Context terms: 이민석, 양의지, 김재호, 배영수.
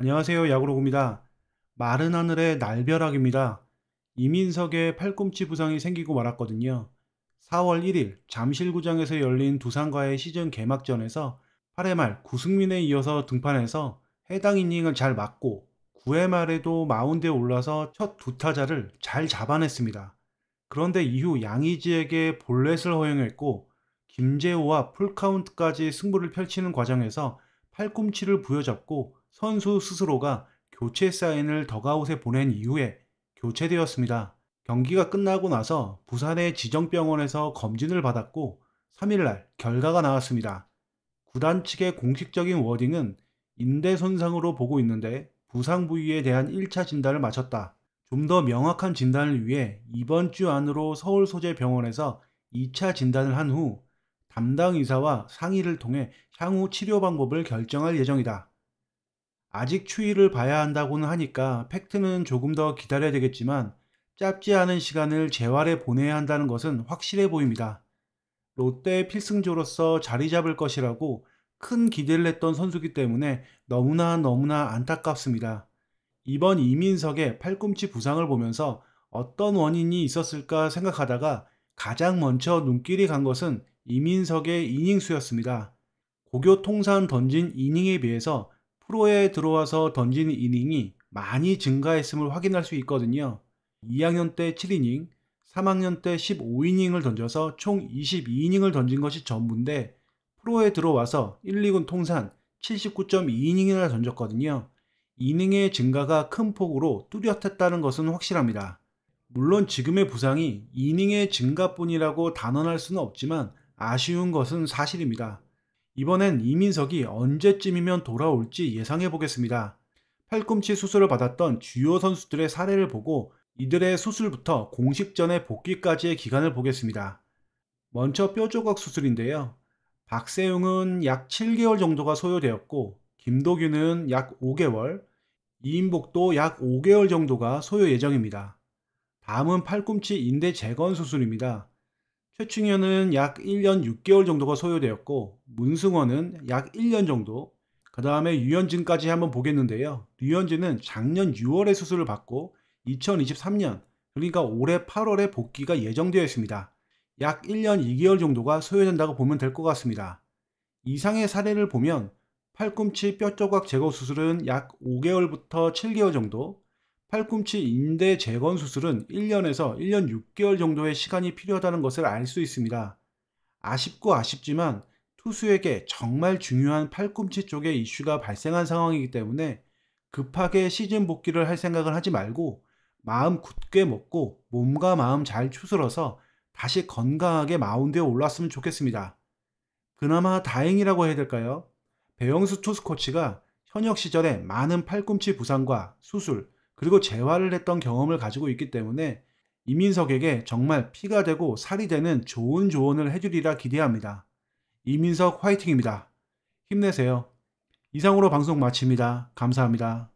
안녕하세요. 야구로그입니다. 마른 하늘의 날벼락입니다. 이민석의 팔꿈치 부상이 생기고 말았거든요. 4월 1일 잠실구장에서 열린 두산과의 시즌 개막전에서 8회 말 구승민에 이어서 등판해서 해당 이닝을 잘 맞고 9회 말에도 마운드에 올라서 첫 두 타자를 잘 잡아냈습니다. 그런데 이후 양의지에게 볼넷을 허용했고 김재호와 풀카운트까지 승부를 펼치는 과정에서 팔꿈치를 부여잡고 선수 스스로가 교체 사인을 더가웃에 보낸 이후에 교체되었습니다. 경기가 끝나고 나서 부산의 지정병원에서 검진을 받았고 3일날 결과가 나왔습니다. 구단 측의 공식적인 워딩은 인대 손상으로 보고 있는데 부상 부위에 대한 1차 진단을 마쳤다. 좀 더 명확한 진단을 위해 이번 주 안으로 서울 소재 병원에서 2차 진단을 한 후 담당 의사와 상의를 통해 향후 치료 방법을 결정할 예정이다. 아직 추이를 봐야 한다고는 하니까 팩트는 조금 더 기다려야 되겠지만 짧지 않은 시간을 재활에 보내야 한다는 것은 확실해 보입니다. 롯데의 필승조로서 자리 잡을 것이라고 큰 기대를 했던 선수기 때문에 너무나 안타깝습니다. 이번 이민석의 팔꿈치 부상을 보면서 어떤 원인이 있었을까 생각하다가 가장 먼저 눈길이 간 것은 이민석의 이닝수였습니다. 고교 통산 던진 이닝에 비해서 프로에 들어와서 던진 이닝이 많이 증가했음을 확인할 수 있거든요. 2학년 때 7이닝, 3학년 때 15이닝을 던져서 총 22이닝을 던진 것이 전부인데 프로에 들어와서 1, 2군 통산 79.2이닝이나 던졌거든요. 이닝의 증가가 큰 폭으로 뚜렷했다는 것은 확실합니다. 물론 지금의 부상이 이닝의 증가뿐이라고 단언할 수는 없지만 아쉬운 것은 사실입니다. 이번엔 이민석이 언제쯤이면 돌아올지 예상해 보겠습니다. 팔꿈치 수술을 받았던 주요 선수들의 사례를 보고 이들의 수술부터 공식전의 복귀까지의 기간을 보겠습니다. 먼저 뼈조각 수술인데요. 박세웅은 약 7개월 정도가 소요되었고 김도균은 약 5개월, 이인복도 약 5개월 정도가 소요 예정입니다. 다음은 팔꿈치 인대 재건 수술입니다. 최충현은 약 1년 6개월 정도가 소요되었고 문승원은 약 1년 정도, 그 다음에 류현진까지 한번 보겠는데요. 류현진은 작년 6월에 수술을 받고 2023년, 그러니까 올해 8월에 복귀가 예정되어 있습니다. 약 1년 2개월 정도가 소요된다고 보면 될 것 같습니다. 이상의 사례를 보면 팔꿈치 뼈조각 제거 수술은 약 5개월부터 7개월 정도, 팔꿈치 인대 재건 수술은 1년에서 1년 6개월 정도의 시간이 필요하다는 것을 알 수 있습니다. 아쉽고 아쉽지만 투수에게 정말 중요한 팔꿈치 쪽에 이슈가 발생한 상황이기 때문에 급하게 시즌 복귀를 할 생각은 하지 말고 마음 굳게 먹고 몸과 마음 잘 추스러서 다시 건강하게 마운드에 올랐으면 좋겠습니다. 그나마 다행이라고 해야 될까요? 배영수 투수 코치가 현역 시절에 많은 팔꿈치 부상과 수술, 그리고 재활을 했던 경험을 가지고 있기 때문에 이민석에게 정말 피가 되고 살이 되는 좋은 조언을 해주리라 기대합니다. 이민석 화이팅입니다. 힘내세요. 이상으로 방송 마칩니다. 감사합니다.